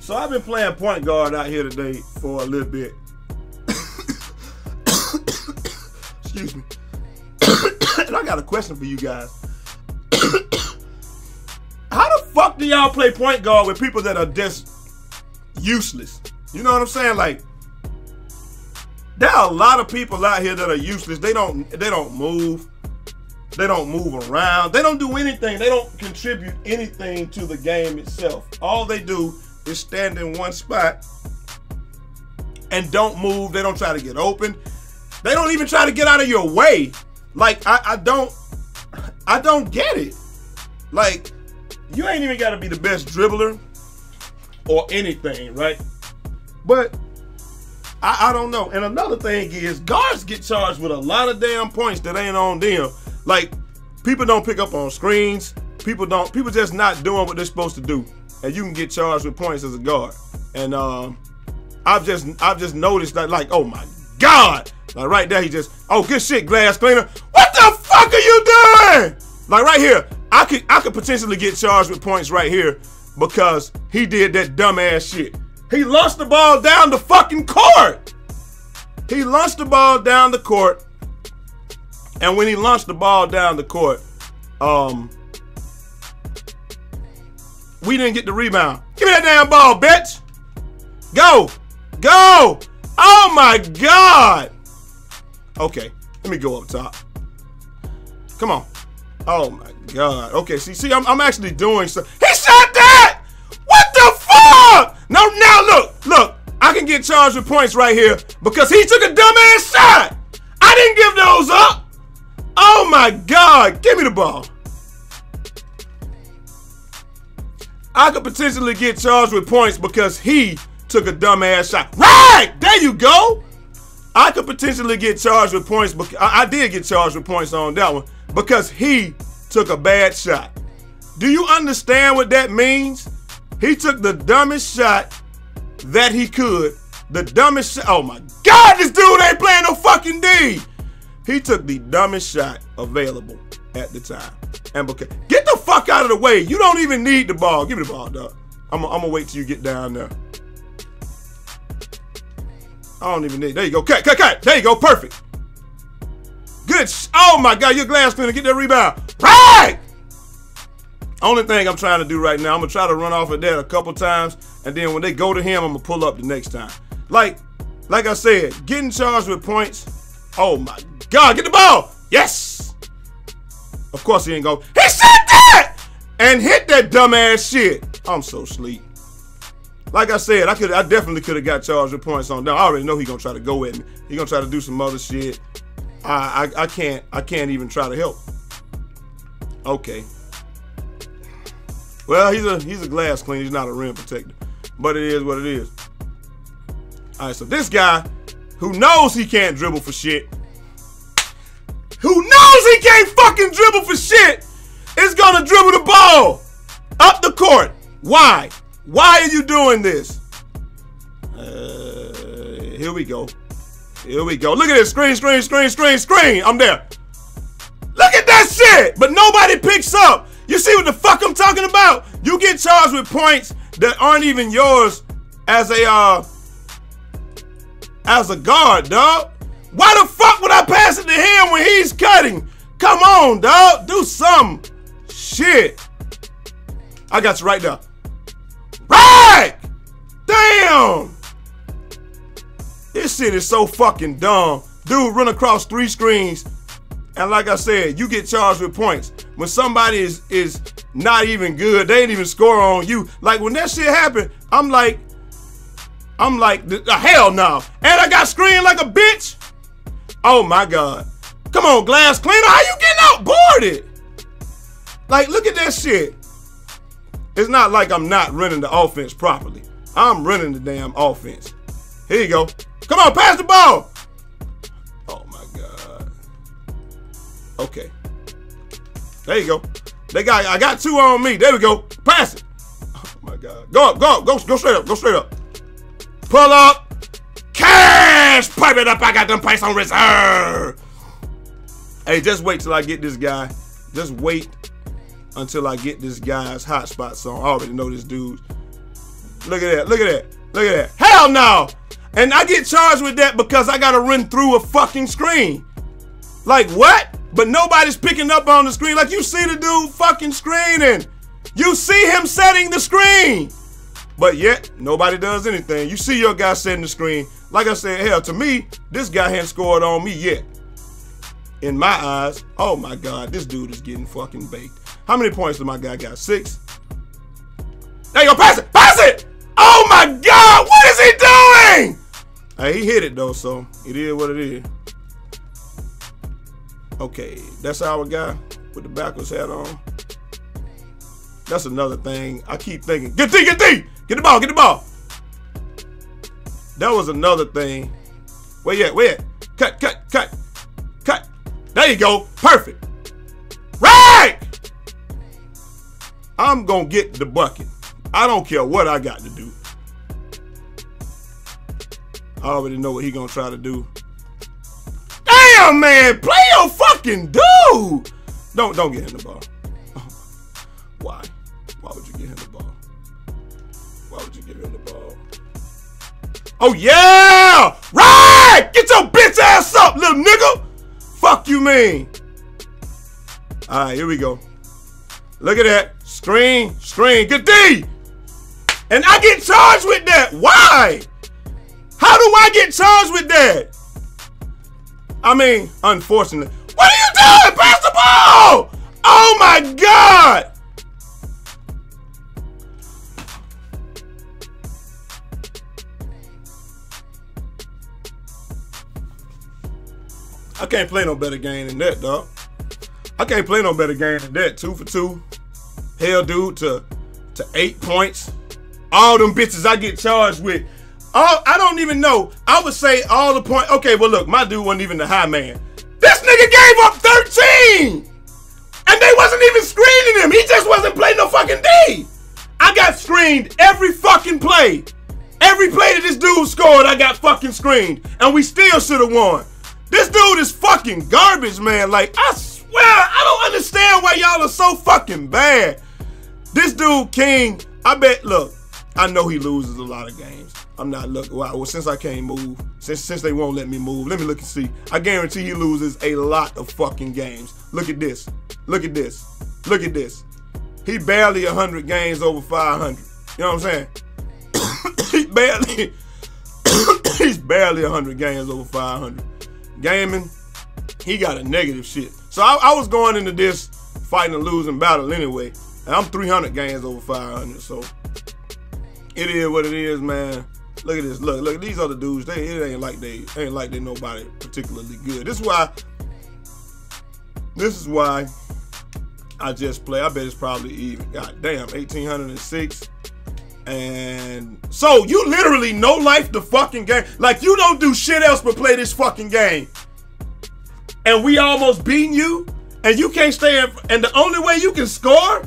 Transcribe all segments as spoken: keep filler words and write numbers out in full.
So I've been playing point guard out here today for a little bit. Excuse me. And I got a question for you guys. How the fuck do y'all play point guard with people that are just useless? You know what I'm saying? Like, there are a lot of people out here that are useless. They don't they don't move. They don't move around. They don't do anything. They don't contribute anything to the game itself. All they do is stand in one spot and don't move. They don't try to get open. They don't even try to get out of your way. Like, I, I don't I don't get it. Like, you ain't even gotta be the best dribbler or anything, right? But I, I don't know. And another thing is, guards get charged with a lot of damn points that ain't on them. Like, people don't pick up on screens. People don't. People just not doing what they're supposed to do, and you can get charged with points as a guard. And um, I've just, I've just noticed that. Like, oh my God! Like right there, he just, oh good shit, glass cleaner. What the fuck are you doing? Like right here, I could, I could potentially get charged with points right here because he did that dumbass shit. He launched the ball down the fucking court. He launched the ball down the court. And when he launched the ball down the court, um, we didn't get the rebound. Give me that damn ball, bitch. Go. Go. Oh, my God. Okay. Let me go up top. Come on. Oh, my God. Okay. See, see, I'm, I'm actually doing something. He shot that. What the fuck? Now, now, look. Look. I can get charged with points right here because he took a dumbass shot. I didn't give those up. Oh my God, give me the ball. I could potentially get charged with points because he took a dumbass shot. Right, there you go. I could potentially get charged with points, because I, I did get charged with points on that one because he took a bad shot. Do you understand what that means? He took the dumbest shot that he could. The dumbest shot. Oh my God, this dude ain't playing no fucking D. He took the dumbest shot available at the time. And because, get the fuck out of the way. You don't even need the ball. Give me the ball, dog. I'm going to wait till you get down there. I don't even need. There you go. Cut, cut, cut. There you go. Perfect. Good. Oh, my God. You're glass cleaner. Get that rebound. Right. Only thing I'm trying to do right now, I'm going to try to run off of that a couple times. And then when they go to him, I'm going to pull up the next time. Like, like I said, getting charged with points. Oh, my God. God, get the ball. Yes. Of course he ain't go. He shot that and hit that dumbass shit. I'm so sleep. Like I said, I could, I definitely could have got charged with points on down. I already know he gonna try to go at me. He gonna try to do some other shit. I, I, I can't, I can't even try to help. Okay. Well, he's a, he's a glass cleaner. He's not a rim protector, but it is what it is. All right, so this guy who knows he can't dribble for shit. Who knows he can't fucking dribble for shit is gonna dribble the ball up the court. Why? Why are you doing this? Uh, here we go. Here we go. Look at this. Screen, screen, screen, screen, screen. I'm there. Look at that shit. But nobody picks up. You see what the fuck I'm talking about? You get charged with points that aren't even yours as a, uh, as a guard, dog. Why the fuck would I pass it to him when he's cutting? Come on, dog. Do some shit. I got you right there. Right! Damn! This shit is so fucking dumb. Dude, run across three screens. And like I said, you get charged with points. When somebody is, is not even good, they ain't even score on you. Like, when that shit happened, I'm like, I'm like, hell no. And I got screened like a bitch. Oh, my God. Come on, glass cleaner. How you getting outboarded? Like, look at that shit. It's not like I'm not running the offense properly. I'm running the damn offense. Here you go. Come on, pass the ball. Oh, my God. Okay. There you go. They got, I got two on me. There we go. Pass it. Oh, my God. Go up, go up. Go, go straight up. Go straight up. Pull up. Cash! Pipe it up. I got them price on reserve. Hey, just wait till I get this guy. Just wait until I get this guy's hot spots on. I already know this dude. Look at that. Look at that. Look at that. Hell no. And I get charged with that because I got to run through a fucking screen. Like what? But nobody's picking up on the screen. Like you see the dude fucking screening. You see him setting the screen. But yet, nobody does anything. You see your guy setting the screen. Like I said, hell, to me, this guy hadn't scored on me yet. In my eyes, oh my God, this dude is getting fucking baked. How many points did my guy got? Six? There you go, pass it, pass it! Oh my God, what is he doing? Hey, he hit it though, so it is what it is. Okay, that's our guy with the backwards hat on. That's another thing I keep thinking. Get D, get D! Get the ball, get the ball! That was another thing. Where you at, where you at? Cut, cut, cut, cut. There you go, perfect. Right! I'm gonna get the bucket. I don't care what I got to do. I already know what he gonna try to do. Damn, man, play your fucking dude! Don't, don't get him the ball. Why? Why would you give him the ball? Why would you give him the ball? Oh, yeah! Right! Get your bitch ass up, little nigga! Fuck you mean? All right, here we go. Look at that. Screen, screen. Good D! And I get charged with that. Why? How do I get charged with that? I mean, unfortunately. What are you doing? Pass the ball! Oh, my God! I can't play no better game than that, dog. I can't play no better game than that. Two for two. Hell, dude, to, to eight points. All them bitches I get charged with. All, I don't even know. I would say all the points. Okay, well, look, my dude wasn't even the high man. This nigga gave up thirteen. And they wasn't even screening him. He just wasn't playing no fucking D. I got screened every fucking play. Every play that this dude scored, I got fucking screened. And we still should have won. This dude is fucking garbage, man. Like, I swear, I don't understand why y'all are so fucking bad. This dude, King, I bet, look, I know he loses a lot of games. I'm not looking. Well, since I can't move, since, since they won't let me move, let me look and see. I guarantee he loses a lot of fucking games. Look at this. Look at this. Look at this. He barely one hundred games over five hundred. You know what I'm saying? he barely, he's barely one hundred games over five hundred. Gaming, he got a negative shit. So I, I was going into this fighting a losing battle anyway, and I'm three hundred games over five hundred. So it is what it is, man. Look at this. Look, look. These other dudes, they it ain't like they ain't like they nobody particularly good. This is why. This is why I just play. I bet it's probably even. God damn, eighteen hundred six. And so you literally no life the fucking game. Like you don't do shit else but play this fucking game. And we almost beating you. And you can't stay. In, and the only way you can score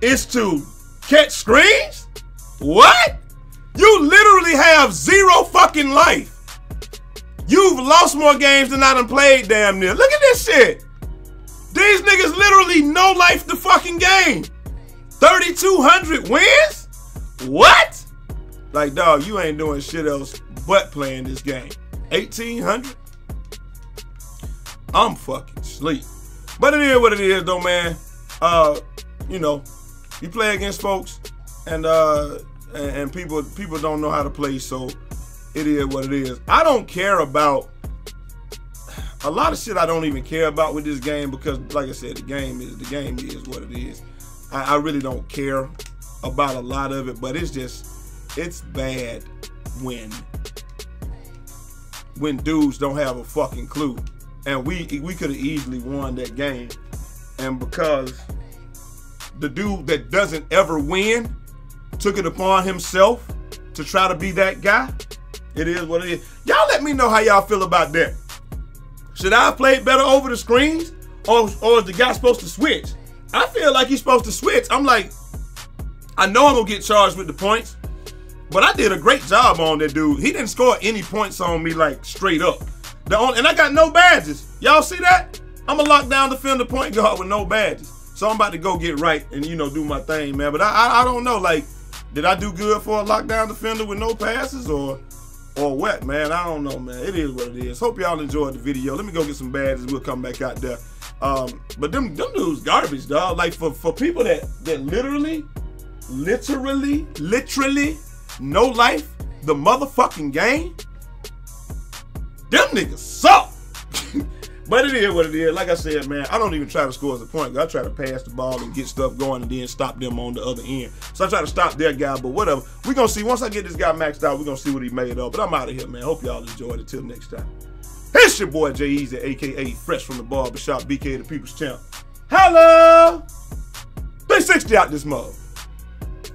is to catch screens? What? You literally have zero fucking life. You've lost more games than I done played damn near. Look at this shit. These niggas literally no life the fucking game. thirty-two hundred wins? What? Like, dog, you ain't doing shit else but playing this game. eighteen hundred? I'm fucking sleep. But it is what it is, though, man. Uh, you know, you play against folks, and uh, and, and people people don't know how to play, so it is what it is. I don't care about a lot of shit. I don't even care about with this game because, like I said, the game is the game is what it is. I, I really don't care about a lot of it, but it's just it's bad when when dudes don't have a fucking clue, and we we could have easily won that game, and because the dude that doesn't ever win took it upon himself to try to be that guy, it is what it is. Y'all let me know how y'all feel about that. Should I have played better over the screens, or, or is the guy supposed to switch? I feel like he's supposed to switch. I'm like, I know I'm gonna get charged with the points, but I did a great job on that dude. He didn't score any points on me, like straight up. The only, and I got no badges. Y'all see that? I'm a lockdown defender point guard with no badges. So I'm about to go get right and, you know, do my thing, man. But I, I, I don't know, like, Did I do good for a lockdown defender with no passes or or what, man? I don't know, man. It is what it is. Hope y'all enjoyed the video. Let me go get some badges. We'll come back out there. Um, but them them dudes garbage, dog. Like for, for people that that literally, literally, literally no life, the motherfucking game, them niggas suck. But it is what it is. Like I said, man, I don't even try to score as a point guard. I try to pass the ball and get stuff going and then stop them on the other end. So I try to stop their guy, but whatever. We're going to see. Once I get this guy maxed out, we're going to see what he made of. But I'm out of here, man. Hope y'all enjoyed it. Till next time. It's your boy, Jai Eazy, a k a. Fresh from the Barbershop, B K the People's Champ. Hello! three sixty out this mug.